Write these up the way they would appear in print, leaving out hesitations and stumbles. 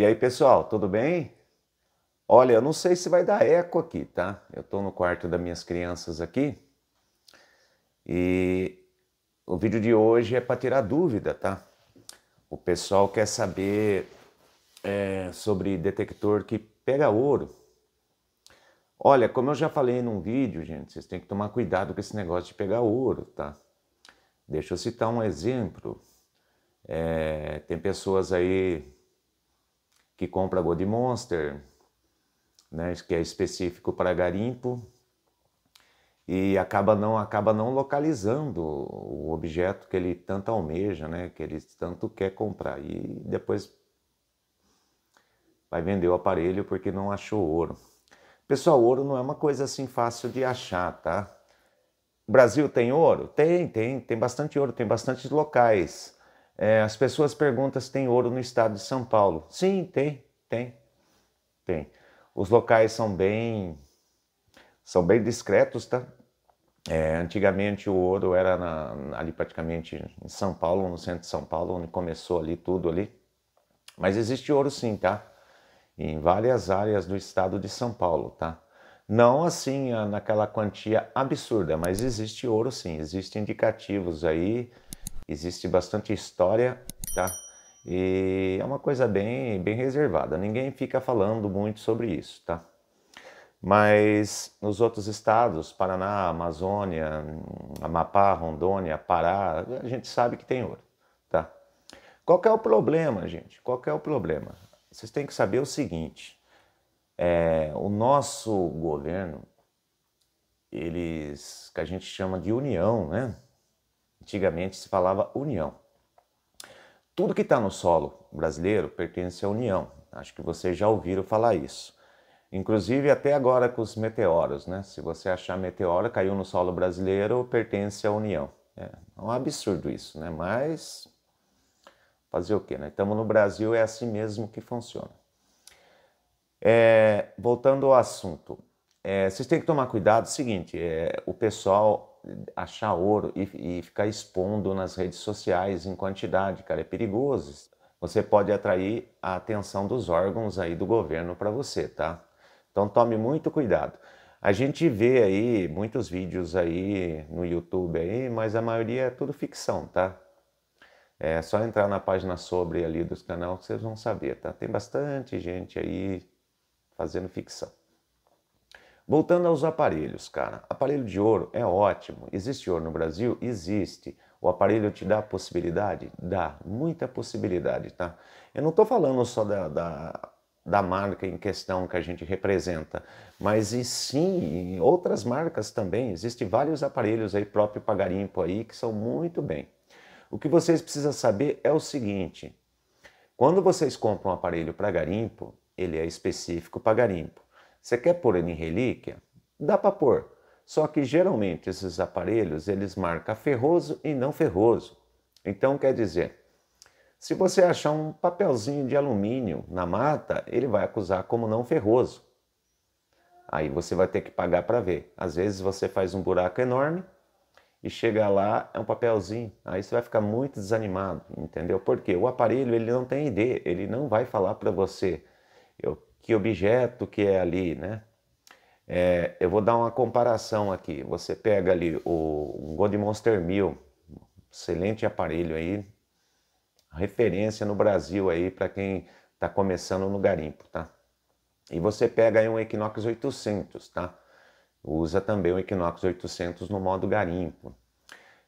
E aí, pessoal, tudo bem? Olha, eu não sei se vai dar eco aqui, tá? Eu tô no quarto das minhas crianças aqui. E o vídeo de hoje é para tirar dúvida, tá? O pessoal quer saber sobre detector que pega ouro. Olha, como eu já falei num vídeo, gente, vocês têm que tomar cuidado com esse negócio de pegar ouro, tá? Deixa eu citar um exemplo. Tem pessoas aí que compra Gold Monster, né, que é específico para garimpo, e acaba não localizando o objeto que ele tanto almeja, né, que ele tanto quer comprar, e depois vai vender o aparelho porque não achou ouro. Pessoal, ouro não é uma coisa assim fácil de achar, tá? O Brasil tem ouro? Tem bastante ouro, tem bastantes locais. As pessoas perguntam se tem ouro no estado de São Paulo. Sim, tem. Os locais são bem discretos, tá? Antigamente o ouro era ali praticamente em São Paulo, no centro de São Paulo, onde começou ali tudo ali. Mas existe ouro sim, tá? Em várias áreas do estado de São Paulo, tá? Não assim naquela quantia absurda, mas existe ouro sim, existem indicativos aí. Existe bastante história, tá? E é uma coisa bem reservada. Ninguém fica falando muito sobre isso, tá? Mas nos outros estados, Paraná, Amazônia, Amapá, Rondônia, Pará, a gente sabe que tem ouro, tá? Qual que é o problema, gente? Qual que é o problema? Vocês têm que saber o seguinte. O nosso governo, que a gente chama de União, né? Antigamente se falava União. Tudo que está no solo brasileiro pertence à União. Acho que vocês já ouviram falar isso. Inclusive até agora com os meteoros, né? Se você achar meteoro, caiu no solo brasileiro, pertence à União. É um absurdo isso, né? Mas fazer o quê, né? Estamos no Brasil, é assim mesmo que funciona. Voltando ao assunto. Vocês têm que tomar cuidado, seguinte, o pessoal achar ouro e ficar expondo nas redes sociais em quantidade, cara, é perigoso. Você pode atrair a atenção dos órgãos aí do governo para você, tá? Então tome muito cuidado. A gente vê aí muitos vídeos aí no YouTube aí, mas a maioria é tudo ficção, tá? É só entrar na página sobre ali dos canais que vocês vão saber, tá? Tem bastante gente aí fazendo ficção. Voltando aos aparelhos, cara, aparelho de ouro é ótimo. Existe ouro no Brasil? Existe. O aparelho te dá possibilidade? Dá, muita possibilidade, tá? Eu não tô falando só da marca em questão que a gente representa, mas e sim, em outras marcas também. Existem vários aparelhos aí próprio para garimpo aí que são muito bem. O que vocês precisam saber é o seguinte, quando vocês compram um aparelho para garimpo, ele é específico para garimpo. Você quer pôr ele em relíquia? Dá para pôr. Só que geralmente esses aparelhos, eles marcam ferroso e não ferroso. Então quer dizer, se você achar um papelzinho de alumínio na mata, ele vai acusar como não ferroso. Aí você vai ter que pagar para ver. Às vezes você faz um buraco enorme e chega lá, é um papelzinho. Aí você vai ficar muito desanimado, entendeu? Porque o aparelho, ele não tem ID, ele não vai falar para você. Que objeto que é ali, né? Eu vou dar uma comparação aqui. Você pega ali o Gold Monster 1000, excelente aparelho aí, referência no Brasil aí para quem tá começando no garimpo, tá? E você pega aí um Equinox 800, tá? Usa também o Equinox 800 no modo garimpo.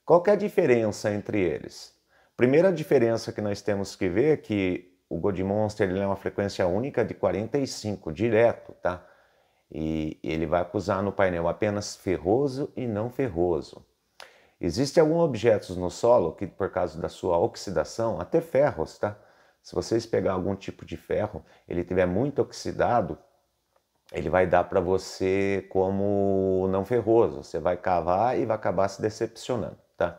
Qual que é a diferença entre eles? Primeira diferença que nós temos que ver é que o Gold Monster, ele é uma frequência única de 45, direto, tá? E ele vai acusar no painel apenas ferroso e não ferroso. Existem alguns objetos no solo que, por causa da sua oxidação, até ferros, tá? Se vocês pegar algum tipo de ferro, ele tiver muito oxidado, ele vai dar para você como não ferroso. Você vai cavar e vai acabar se decepcionando, tá?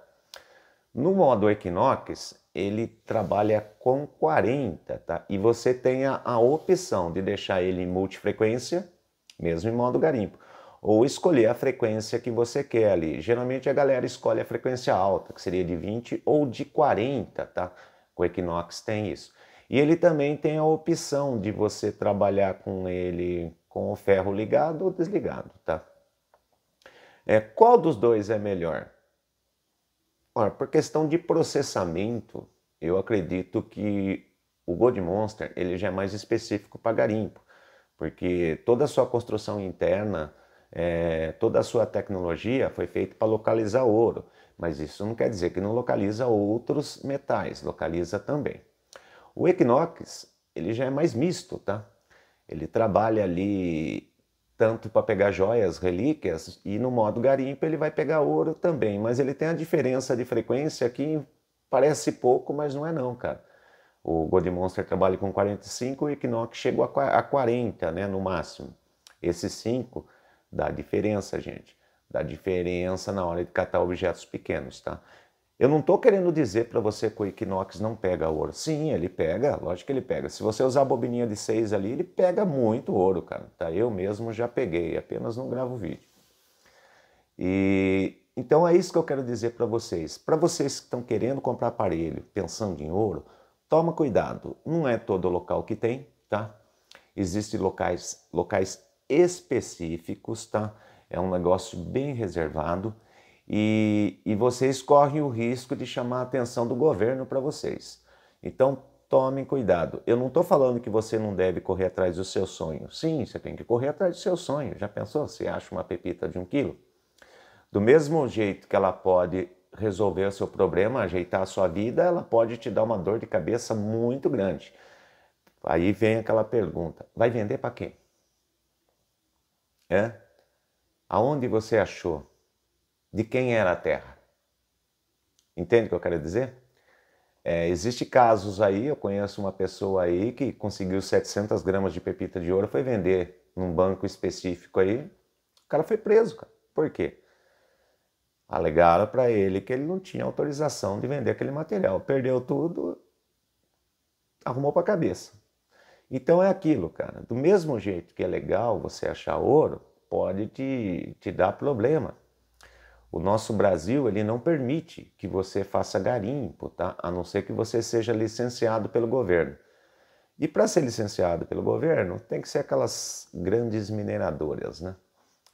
No modo Equinox, ele trabalha com 40, tá? E você tem a opção de deixar ele em multifrequência, mesmo em modo garimpo, ou escolher a frequência que você quer ali. Geralmente a galera escolhe a frequência alta, que seria de 20 ou de 40, tá? O Equinox tem isso. E ele também tem a opção de você trabalhar com ele com o ferro ligado ou desligado, tá? Qual dos dois é melhor? Ora, por questão de processamento, eu acredito que o Gold Monster ele já é mais específico para garimpo, porque toda a sua construção interna, toda a sua tecnologia foi feita para localizar ouro, mas isso não quer dizer que não localiza outros metais, localiza também. O Equinox ele já é mais misto, tá? Ele trabalha ali tanto para pegar joias, relíquias, e no modo garimpo ele vai pegar ouro também, mas ele tem a diferença de frequência que parece pouco, mas não é não, cara. O Gold Monster trabalha com 45 e o Equinox chegou a 40, né, no máximo. Esses 5 dá diferença, gente. Dá diferença na hora de catar objetos pequenos, tá? Eu não estou querendo dizer para você que o Equinox não pega ouro. Sim, ele pega, lógico que ele pega. Se você usar a bobininha de 6 ali, ele pega muito ouro, cara. Tá? Eu mesmo já peguei, apenas não gravo vídeo. E então é isso que eu quero dizer para vocês. Para vocês que estão querendo comprar aparelho pensando em ouro, toma cuidado. Não é todo local que tem, tá? Existem locais específicos, tá? É um negócio bem reservado. E vocês correm o risco de chamar a atenção do governo para vocês. Então, tomem cuidado. Eu não estou falando que você não deve correr atrás do seu sonho. Sim, você tem que correr atrás do seu sonho. Já pensou? Você acha uma pepita de 1 quilo? Do mesmo jeito que ela pode resolver o seu problema, ajeitar a sua vida, ela pode te dar uma dor de cabeça muito grande. Aí vem aquela pergunta. Vai vender para quem? Aonde você achou? De quem era a terra? Entende o que eu quero dizer? Existem casos aí, eu conheço uma pessoa aí que conseguiu 700 gramas de pepita de ouro, foi vender num banco específico aí, o cara foi preso, cara. Por quê? Alegaram para ele que ele não tinha autorização de vender aquele material, perdeu tudo, arrumou para a cabeça. Então é aquilo, cara, do mesmo jeito que é legal você achar ouro, pode te dar problema. O nosso Brasil, ele não permite que você faça garimpo, tá? A não ser que você seja licenciado pelo governo. E para ser licenciado pelo governo, tem que ser aquelas grandes mineradoras, né?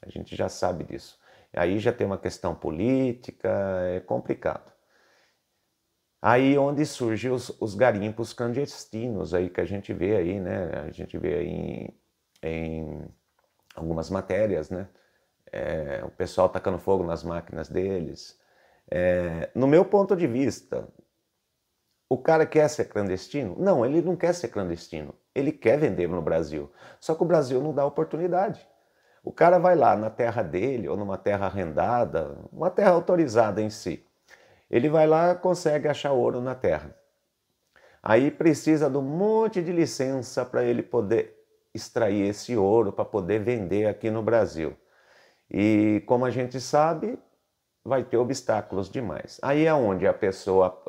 A gente já sabe disso. Aí já tem uma questão política, é complicado. Aí onde surgem os garimpos clandestinos aí que a gente vê aí, né? A gente vê aí em algumas matérias, né? O pessoal tacando fogo nas máquinas deles. No meu ponto de vista, o cara quer ser clandestino? Não, ele não quer ser clandestino. Ele quer vender no Brasil. Só que o Brasil não dá oportunidade. O cara vai lá na terra dele, ou numa terra arrendada, uma terra autorizada em si. Ele vai lá e consegue achar ouro na terra. Aí precisa de um monte de licença para ele poder extrair esse ouro, para poder vender aqui no Brasil. E como a gente sabe, vai ter obstáculos demais. Aí é onde a pessoa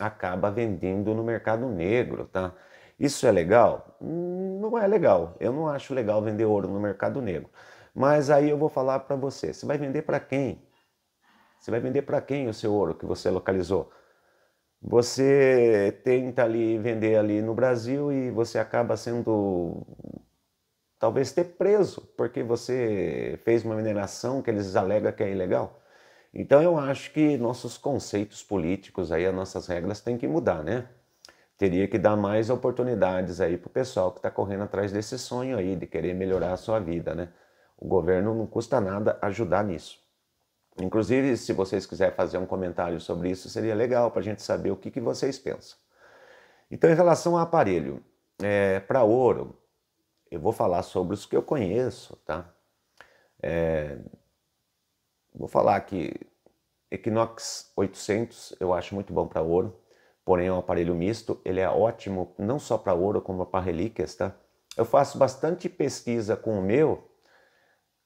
acaba vendendo no mercado negro, tá? Isso é legal? Não é legal. Eu não acho legal vender ouro no mercado negro. Mas aí eu vou falar para você, você vai vender para quem? Você vai vender para quem o seu ouro que você localizou? Você tenta ali vender ali no Brasil e você acaba sendo talvez ter preso, porque você fez uma mineração que eles alegam que é ilegal. Então eu acho que nossos conceitos políticos, aí, as nossas regras têm que mudar, né? Teria que dar mais oportunidades aí pro pessoal que está correndo atrás desse sonho aí, de querer melhorar a sua vida, né? O governo não custa nada ajudar nisso. Inclusive, se vocês quiserem fazer um comentário sobre isso, seria legal para a gente saber o que vocês pensam. Então, em relação ao aparelho, para ouro, eu vou falar sobre os que eu conheço, tá? Vou falar que Equinox 800 eu acho muito bom para ouro, porém é um aparelho misto, ele é ótimo não só para ouro como para relíquias, tá? Eu faço bastante pesquisa com o meu,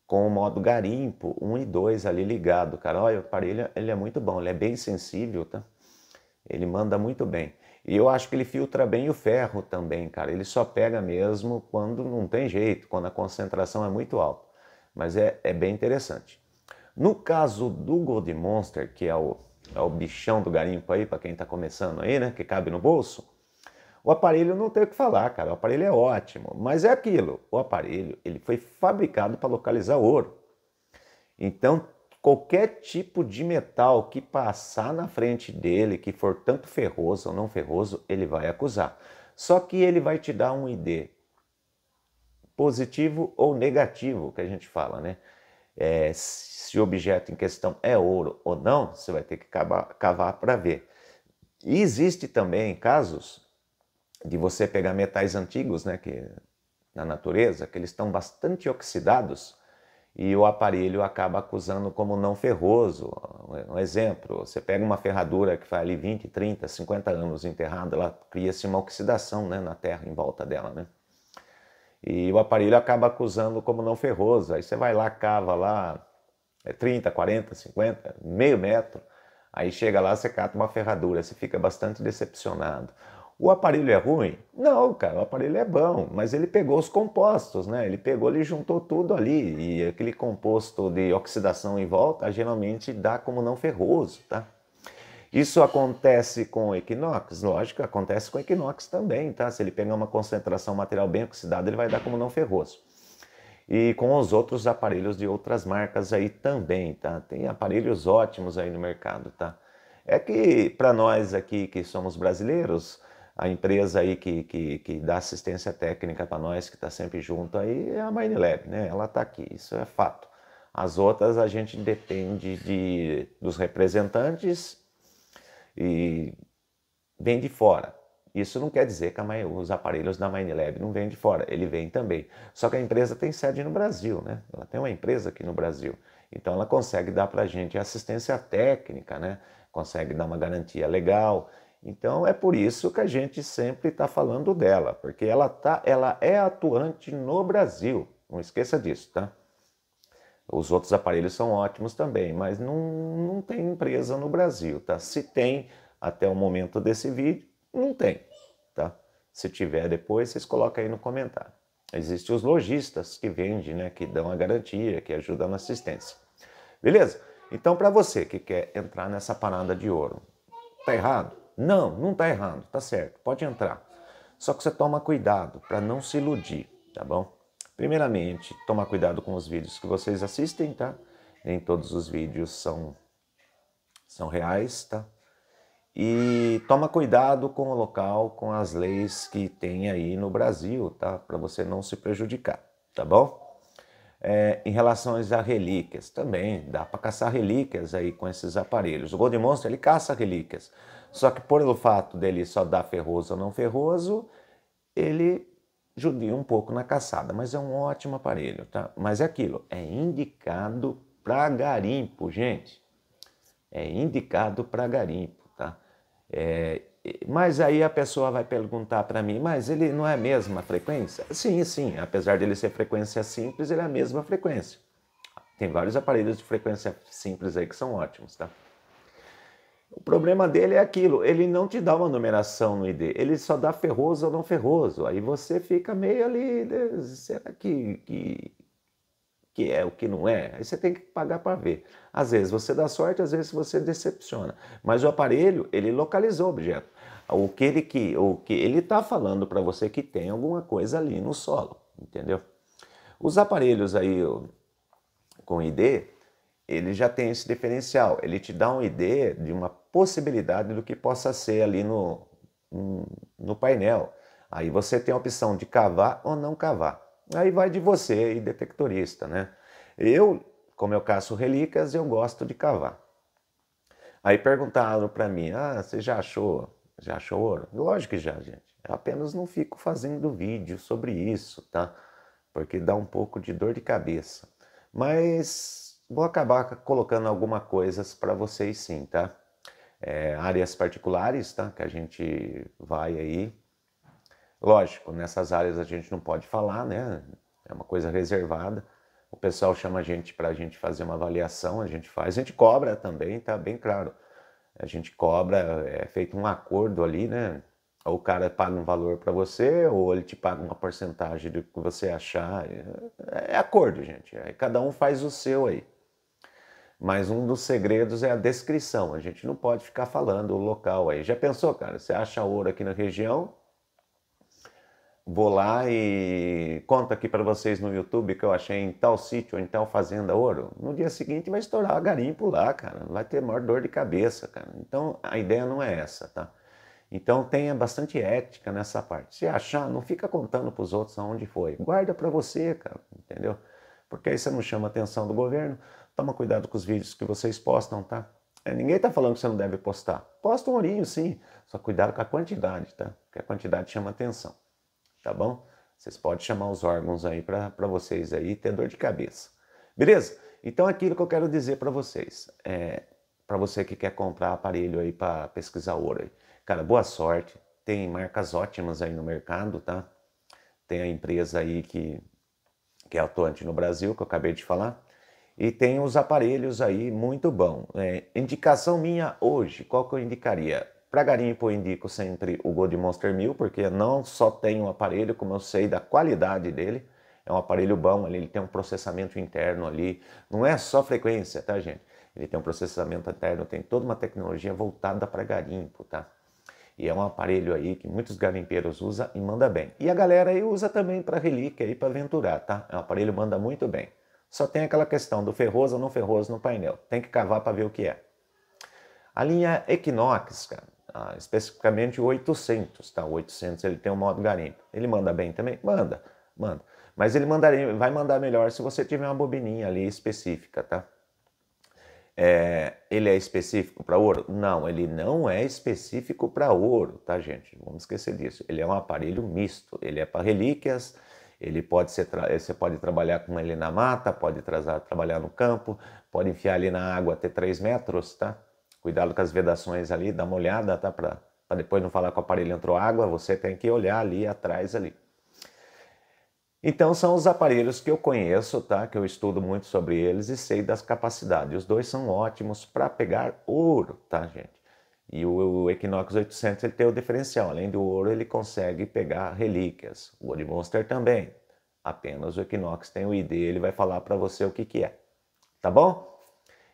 com o modo garimpo 1 e 2 ali ligado, cara. Olha, o aparelho ele é muito bom, ele é bem sensível, tá? Ele manda muito bem. E eu acho que ele filtra bem o ferro também, cara. Ele só pega mesmo quando não tem jeito, quando a concentração é muito alta. Mas é bem interessante. No caso do Gold Monster, que é o bichão do garimpo aí, para quem tá começando aí, né? Que cabe no bolso. O aparelho não tem o que falar, cara, o aparelho é ótimo, mas é aquilo, o aparelho ele foi fabricado para localizar ouro. Então, qualquer tipo de metal que passar na frente dele, que for tanto ferroso ou não ferroso, ele vai acusar. Só que ele vai te dar um ID positivo ou negativo, que a gente fala, né? Se o objeto em questão é ouro ou não, você vai ter que cavar para ver. E existe também casos de você pegar metais antigos, né, que na natureza, que eles estão bastante oxidados e o aparelho acaba acusando como não ferroso. Um exemplo, você pega uma ferradura que faz ali 20, 30, 50 anos enterrada, ela cria-se uma oxidação, né, na terra em volta dela, né? E o aparelho acaba acusando como não ferroso. Aí você vai lá, cava lá 30, 40, 50, meio metro, aí chega lá, você cata uma ferradura, você fica bastante decepcionado. O aparelho é ruim? Não, cara, o aparelho é bom, mas ele pegou os compostos, né? Ele pegou, ele juntou tudo ali, e aquele composto de oxidação em volta geralmente dá como não ferroso, tá? Isso acontece com o Equinox? Lógico, acontece com o Equinox também, tá? Se ele pegar uma concentração material bem oxidada, ele vai dar como não ferroso. E com os outros aparelhos de outras marcas aí também, tá? Tem aparelhos ótimos aí no mercado, tá? É que para nós aqui que somos brasileiros, a empresa aí que dá assistência técnica para nós, que está sempre junto aí, é a Minelab, né? Ela está aqui, isso é fato. As outras a gente depende dos representantes e vem de fora. Isso não quer dizer que os aparelhos da Minelab não vêm de fora, ele vem também. Só que a empresa tem sede no Brasil, né? Ela tem uma empresa aqui no Brasil. Então ela consegue dar para a gente assistência técnica, né? Consegue dar uma garantia legal. Então é por isso que a gente sempre está falando dela, porque ela é atuante no Brasil. Não esqueça disso, tá? Os outros aparelhos são ótimos também, mas não tem empresa no Brasil, tá? Se tem, até o momento desse vídeo, não tem, tá? Se tiver depois, vocês colocam aí no comentário. Existem os lojistas que vendem, né? Que dão a garantia, que ajudam na assistência. Beleza? Então, para você que quer entrar nessa parada de ouro, tá errado? Não, não tá errado, tá certo, pode entrar. Só que você toma cuidado para não se iludir, tá bom? Primeiramente, tomar cuidado com os vídeos que vocês assistem, tá? Nem todos os vídeos são reais, tá? E toma cuidado com o local, com as leis que tem aí no Brasil, tá? Para você não se prejudicar, tá bom? Em relação às relíquias, também dá para caçar relíquias aí com esses aparelhos. O Gold Monster, ele caça relíquias. Só que por o fato dele só dar ferroso ou não ferroso, ele judia um pouco na caçada, mas é um ótimo aparelho, tá? Mas é aquilo, é indicado para garimpo, gente. É indicado para garimpo, tá? Mas aí a pessoa vai perguntar para mim, mas ele não é a mesma frequência? Sim, sim, apesar dele ser frequência simples, ele é a mesma frequência. Tem vários aparelhos de frequência simples aí que são ótimos, tá? O problema dele é aquilo, ele não te dá uma numeração no ID, ele só dá ferroso ou não ferroso, aí você fica meio ali, né? Será que é o que não é? Aí você tem que pagar para ver. Às vezes você dá sorte, às vezes você decepciona, mas o aparelho, ele localizou o objeto. O que ele está falando para você que tem alguma coisa ali no solo, entendeu? Os aparelhos aí com ID, ele já tem esse diferencial, ele te dá um ID de uma possibilidade do que possa ser ali no painel. Aí você tem a opção de cavar ou não cavar. Aí vai de você e detectorista, né? Eu, como eu caço relíquias, eu gosto de cavar. Aí perguntaram para mim, ah, você já achou ouro? Lógico que já, gente. Eu apenas não fico fazendo vídeo sobre isso, tá? Porque dá um pouco de dor de cabeça. Mas vou acabar colocando algumas coisas para vocês sim, tá? Áreas particulares, tá? Que a gente vai aí. Lógico, nessas áreas a gente não pode falar, né? É uma coisa reservada. O pessoal chama a gente para a gente fazer uma avaliação, a gente faz. A gente cobra também, tá? Bem claro. A gente cobra, é feito um acordo ali, né? Ou o cara paga um valor para você, ou ele te paga uma porcentagem do que você achar. É acordo, gente. Aí cada um faz o seu aí. Mas um dos segredos é a descrição. A gente não pode ficar falando o local aí. Já pensou, cara? Você acha ouro aqui na região, vou lá e conto aqui para vocês no YouTube que eu achei em tal sítio, em tal fazenda ouro, no dia seguinte vai estourar garimpo lá, cara, vai ter maior dor de cabeça, cara. Então a ideia não é essa, tá? Então tenha bastante ética nessa parte. Se achar, não fica contando para os outros aonde foi, guarda para você, cara, entendeu? Porque aí você não chama a atenção do governo. Toma cuidado com os vídeos que vocês postam, tá? Ninguém tá falando que você não deve postar. Posta um ourinho, sim, só cuidado com a quantidade, tá? Porque a quantidade chama atenção. Tá bom? Vocês podem chamar os órgãos aí para vocês aí ter dor de cabeça. Beleza? Então aquilo que eu quero dizer para vocês, para você que quer comprar aparelho aí para pesquisar ouro aí. Cara, boa sorte. Tem marcas ótimas aí no mercado, tá? Tem a empresa aí que é atuante no Brasil, que eu acabei de falar. E tem os aparelhos aí muito bom. Indicação minha hoje, qual que eu indicaria? Para garimpo eu indico sempre o Gold Monster 1000, porque não só tem um aparelho, como eu sei da qualidade dele, é um aparelho bom, ele tem um processamento interno ali, não é só frequência, tá gente? Ele tem um processamento interno, tem toda uma tecnologia voltada para garimpo, tá? E é um aparelho aí que muitos garimpeiros usam e manda bem. E a galera aí usa também para relíquia e para aventurar, tá? É um aparelho que manda muito bem. Só tem aquela questão do ferroso ou não ferroso no painel, tem que cavar para ver o que é. A linha Equinox, cara, especificamente o 800, tá? O 800 ele tem um modo garimpo. Ele manda bem também? Manda, manda. Mas ele vai mandar melhor se você tiver uma bobininha ali específica, tá? Ele é específico para ouro? Não, ele não é específico para ouro, tá gente? Vamos esquecer disso. Ele é um aparelho misto, ele é para relíquias, ele pode ser, você pode trabalhar com ele na mata, pode trabalhar no campo, pode enfiar ele na água até 3 metros, tá? Cuidado com as vedações ali, dá uma olhada, tá? Para depois não falar que o aparelho entrou água, você tem que olhar ali atrás ali. Então são os aparelhos que eu conheço, tá? Que eu estudo muito sobre eles e sei das capacidades. Os dois são ótimos para pegar ouro, tá gente? E o Equinox 800 ele tem o diferencial, além do ouro ele consegue pegar relíquias. O Gold Monster também, apenas o Equinox tem o ID, ele vai falar para você o que é, tá bom?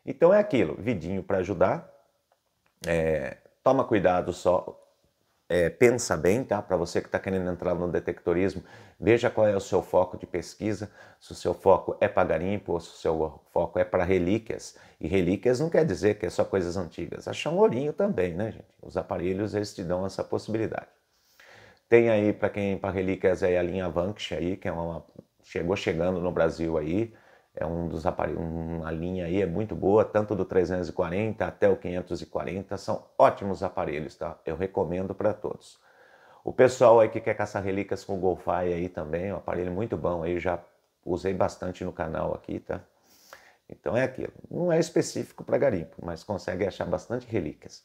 Então é aquilo, vidinho para ajudar, toma cuidado só, pensa bem, tá? Para você que está querendo entrar no detectorismo, veja qual é o seu foco de pesquisa, se o seu foco é para garimpo ou se o seu foco é para relíquias. E relíquias não quer dizer que é só coisas antigas, achar um ourinho também, né gente? Os aparelhos eles te dão essa possibilidade. Tem aí para quem, para relíquias, aí a linha Vanks aí, que é uma, chegando no Brasil aí, é um dos aparelhos, uma linha aí é muito boa, tanto do 340 até o 540, são ótimos aparelhos, tá? Eu recomendo para todos. O pessoal aí que quer caçar relíquias com o GoFy aí também, um aparelho muito bom, aí já usei bastante no canal aqui, tá? Então é aquilo, não é específico para garimpo, mas consegue achar bastante relíquias.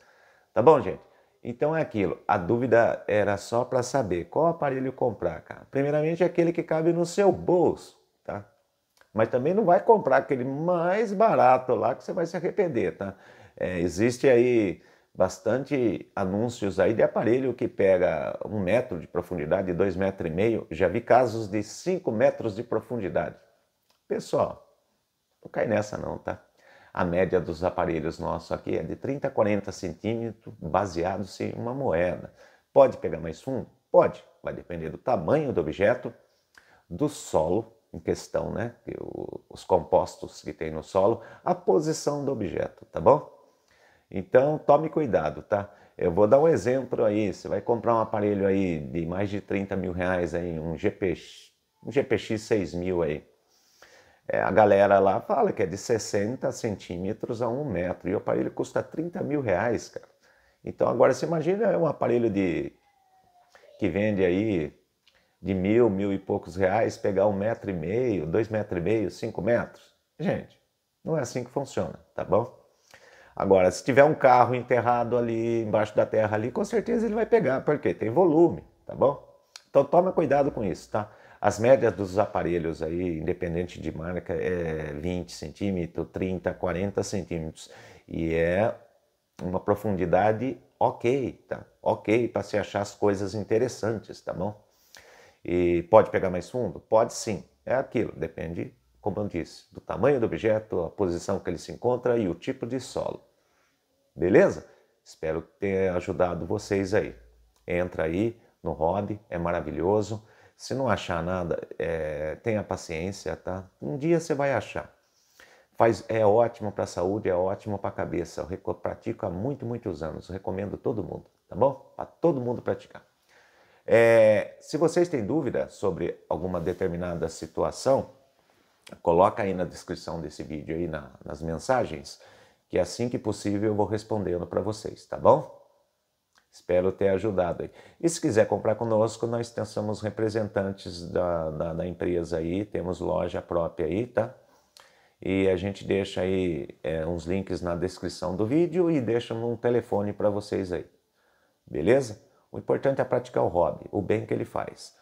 Tá bom, gente? Então é aquilo, a dúvida era só para saber qual aparelho comprar, cara. Primeiramente é aquele que cabe no seu bolso, tá? Mas também não vai comprar aquele mais barato lá que você vai se arrepender, tá? Existe aí bastante anúncios aí de aparelho que pega 1 metro de profundidade, 2,5 metros. Já vi casos de 5 metros de profundidade. Pessoal, não cai nessa não, tá? A média dos aparelhos nossos aqui é de 30 a 40 centímetros, baseados em uma moeda. Pode pegar mais fundo? Pode. Vai depender do tamanho do objeto, do solo em questão, né? Os compostos que tem no solo, a posição do objeto, tá bom? Então tome cuidado, tá? Eu vou dar um exemplo aí, você vai comprar um aparelho aí de mais de 30 mil reais aí, um GPX 6000 aí. A galera lá fala que é de 60 centímetros a 1 metro e o aparelho custa 30 mil reais, cara. Então agora você imagina um aparelho que vende aí de 1.000, 1.000 e poucos reais, pegar 1,5 metro, 2,5 metros, 5 metros. Gente, não é assim que funciona, tá bom? Agora, se tiver um carro enterrado ali, embaixo da terra ali, com certeza ele vai pegar, porque tem volume, tá bom? Então toma cuidado com isso, tá? As médias dos aparelhos aí, independente de marca, é 20 centímetros, 30, 40 centímetros. E é uma profundidade ok, tá? Ok para se achar as coisas interessantes, tá bom? E pode pegar mais fundo? Pode sim, é aquilo, depende, como eu disse, do tamanho do objeto, a posição que ele se encontra e o tipo de solo. Beleza? Espero ter ajudado vocês aí. Entra aí no hobby, é maravilhoso. Se não achar nada, tenha paciência, tá? Um dia você vai achar. É ótimo para a saúde, é ótimo para a cabeça. Eu pratico há muitos anos, eu recomendo todo mundo, tá bom? Para todo mundo praticar. Se vocês têm dúvida sobre alguma determinada situação, coloca aí na descrição desse vídeo, aí nas mensagens, que assim que possível eu vou respondendo para vocês, tá bom? Espero ter ajudado aí. E se quiser comprar conosco, nós somos representantes da empresa aí, temos loja própria aí, tá? E a gente deixa aí uns links na descrição do vídeo e deixa um telefone para vocês aí, beleza? O importante é praticar o hobby, o bem que ele faz.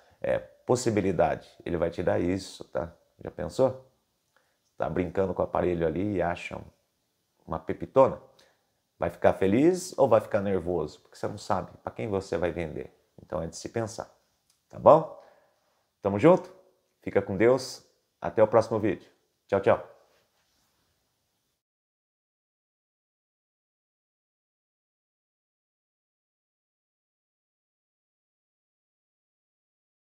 Possibilidade, ele vai te dar isso, tá? Já pensou? Tá brincando com o aparelho ali e acha uma pepitona? Vai ficar feliz ou vai ficar nervoso? Porque você não sabe para quem você vai vender. Então é de se pensar, tá bom? Tamo junto? Fica com Deus, até o próximo vídeo. Tchau, tchau!